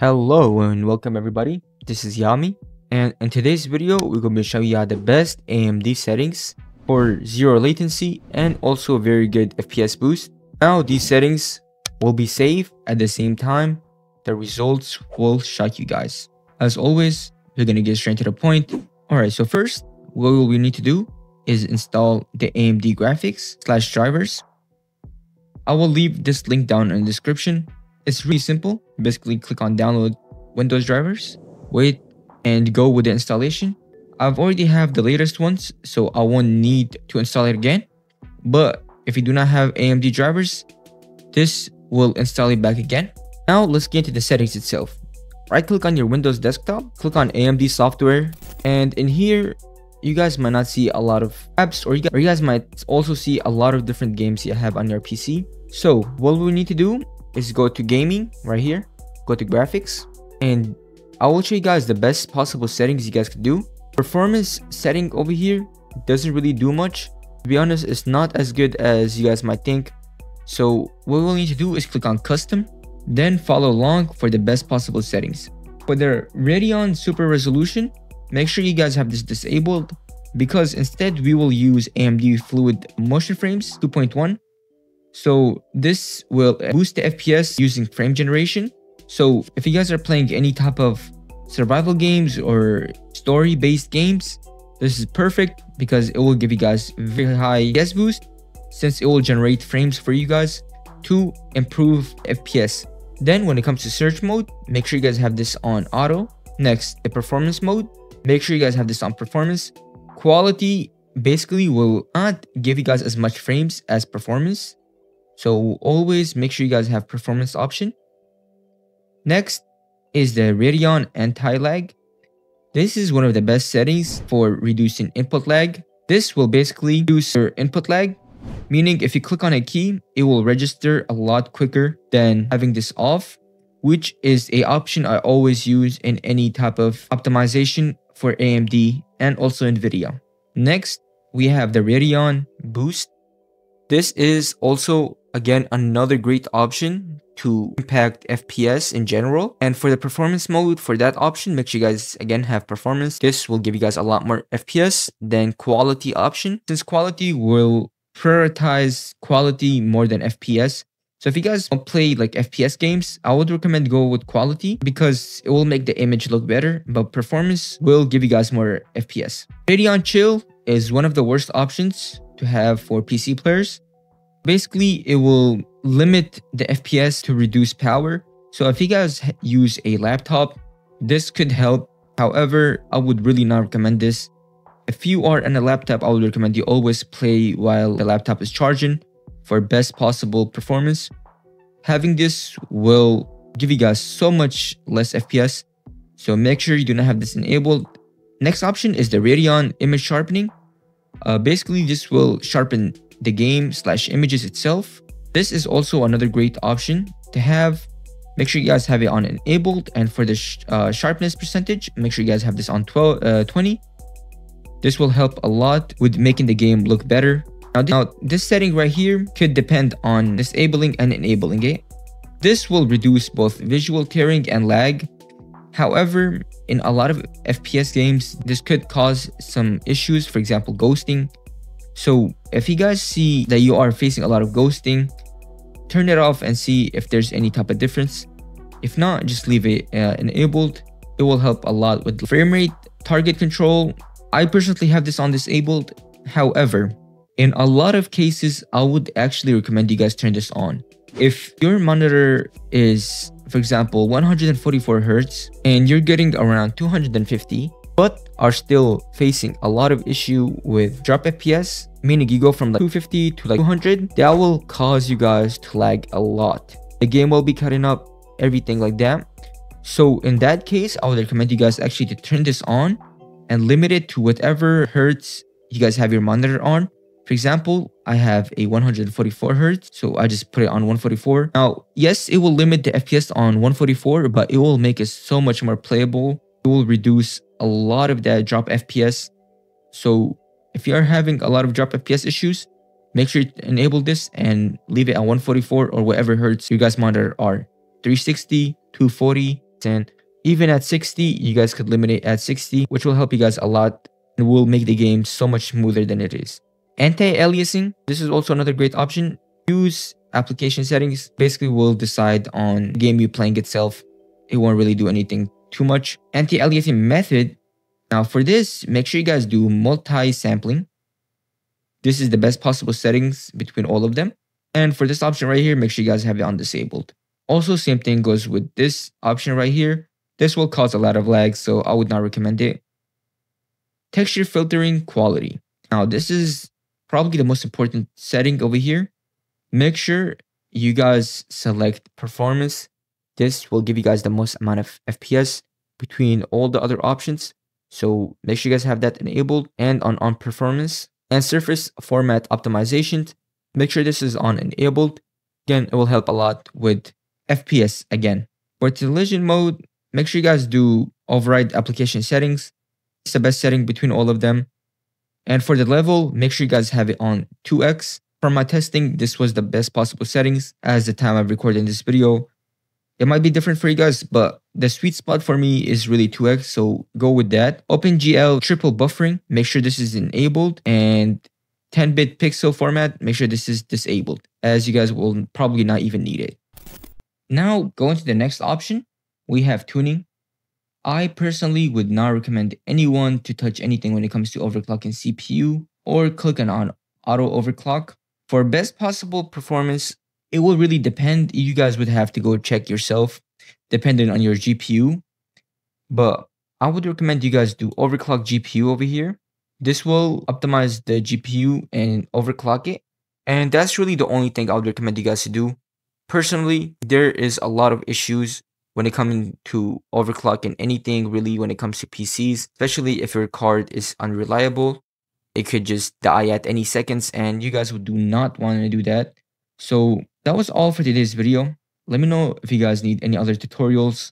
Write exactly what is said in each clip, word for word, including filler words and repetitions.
Hello and welcome everybody, this is Yami, and in today's video we're going to show you how the best A M D settings for zero latency and also a very good F P S boost. Now these settings will be safe, at the same time the results will shock you guys. As always, we're going to get straight to the point. Alright, so first what we need to do is install the A M D graphics slash drivers. I will leave this link down in the description. It's really simple. Basically click on download Windows drivers, wait, and go with the installation. I've already have the latest ones, so I won't need to install it again. But if you do not have A M D drivers, this will install it back again. Now let's get into the settings itself. Right click on your Windows desktop, click on A M D software, and in here you guys might not see a lot of apps, or you guys, or you guys might also see a lot of different games you have on your P C. So what we need to do is go to gaming right here, go to graphics, and I will show you guys the best possible settings you guys could do. Performance setting over here doesn't really do much, to be honest. It's not as good as you guys might think. So what we'll need to do is click on custom, then follow along for the best possible settings. For the Radeon super resolution, make sure you guys have this disabled, because instead we will use A M D fluid motion frames two point one. So this will boost the F P S using frame generation. So if you guys are playing any type of survival games or story based games, this is perfect because it will give you guys very high F P S boost, since it will generate frames for you guys to improve F P S. Then when it comes to search mode, make sure you guys have this on auto. Next, the performance mode, make sure you guys have this on performance. Quality basically will not give you guys as much frames as performance, so always make sure you guys have performance option. Next is the Radeon anti-lag. This is one of the best settings for reducing input lag. This will basically reduce your input lag, meaning if you click on a key, it will register a lot quicker than having this off, which is an option I always use in any type of optimization for A M D and also NVIDIA. Next, we have the Radeon boost. This is also, again, another great option to impact F P S in general. And for the performance mode, for that option, make sure you guys, again, have performance. This will give you guys a lot more F P S than quality option, since quality will prioritize quality more than F P S. So if you guys don't play like F P S games, I would recommend go with quality, because it will make the image look better, but performance will give you guys more F P S. Radeon chill is one of the worst options to have for P C players. Basically, it will limit the F P S to reduce power. So if you guys use a laptop, this could help. However, I would really not recommend this. If you are on a laptop, I would recommend you always play while the laptop is charging for best possible performance. Having this will give you guys so much less F P S, so make sure you do not have this enabled. Next option is the Radeon image sharpening. Uh, basically, this will sharpen the game slash images itself. This is also another great option to have. Make sure you guys have it on enabled, and for the sh uh, sharpness percentage, make sure you guys have this on twelve, uh, twenty. This will help a lot with making the game look better. Now, th now this setting right here could depend on disabling and enabling it. This will reduce both visual tearing and lag. However, in a lot of F P S games, this could cause some issues, for example, ghosting. So if you guys see that you are facing a lot of ghosting, turn it off and see if there's any type of difference. If not, just leave it uh, enabled. It will help a lot with frame rate, target control. I personally have this on disabled. However, in a lot of cases, I would actually recommend you guys turn this on. If your monitor is, for example, one hundred forty-four hertz and you're getting around two hundred fifty, but are still facing a lot of issue with drop F P S, meaning you go from like two fifty to like two hundred, that will cause you guys to lag a lot. The game will be cutting up, everything like that. So in that case, I would recommend you guys actually to turn this on and limit it to whatever hertz you guys have your monitor on. For example, I have a one hundred forty-four hertz, so I just put it on one forty-four. Now, yes, it will limit the F P S on one forty-four, but it will make it so much more playable. It will reduce a lot of that drop F P S. So if you are having a lot of drop F P S issues, make sure you enable this and leave it at one forty-four or whatever hertz you guys monitor are. three sixty, two forty, ten. Even at sixty, you guys could limit it at sixty, which will help you guys a lot and will make the game so much smoother than it is. Anti-aliasing, this is also another great option. Use application settings, basically will decide on the game you're playing itself. It won't really do anything too much. Anti-aliasing method, now for this, make sure you guys do multi-sampling. This is the best possible settings between all of them. And for this option right here, make sure you guys have it on disabled. Also, same thing goes with this option right here. This will cause a lot of lag, so I would not recommend it. Texture filtering quality. Now, this is probably the most important setting over here. Make sure you guys select performance. This will give you guys the most amount of F P S between all the other options. So make sure you guys have that enabled and on, on performance. And surface format optimization. Make sure this is on enabled. Again, it will help a lot with F P S again. For collision mode, make sure you guys do override application settings. It's the best setting between all of them. And for the level, make sure you guys have it on two X. For my testing, this was the best possible settings as the time I've recorded this video. It might be different for you guys, but the sweet spot for me is really two X, so go with that. OpenGL triple buffering, make sure this is enabled, and ten bit pixel format, make sure this is disabled, as you guys will probably not even need it. Now, going to the next option, we have tuning. I personally would not recommend anyone to touch anything when it comes to overclocking C P U or clicking on auto overclock. For best possible performance, it will really depend. You guys would have to go check yourself depending on your G P U. But I would recommend you guys do overclock G P U over here. This will optimize the G P U and overclock it. And that's really the only thing I would recommend you guys to do. Personally, there is a lot of issues when it comes to overclocking anything really when it comes to P Cs, especially if your card is unreliable. It could just die at any seconds and you guys do not want to do that. So that was all for today's video. Let me know if you guys need any other tutorials.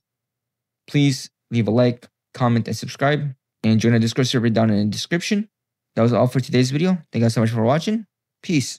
Please leave a like, comment, and subscribe. And join our Discord server down in the description. That was all for today's video. Thank you guys so much for watching. Peace.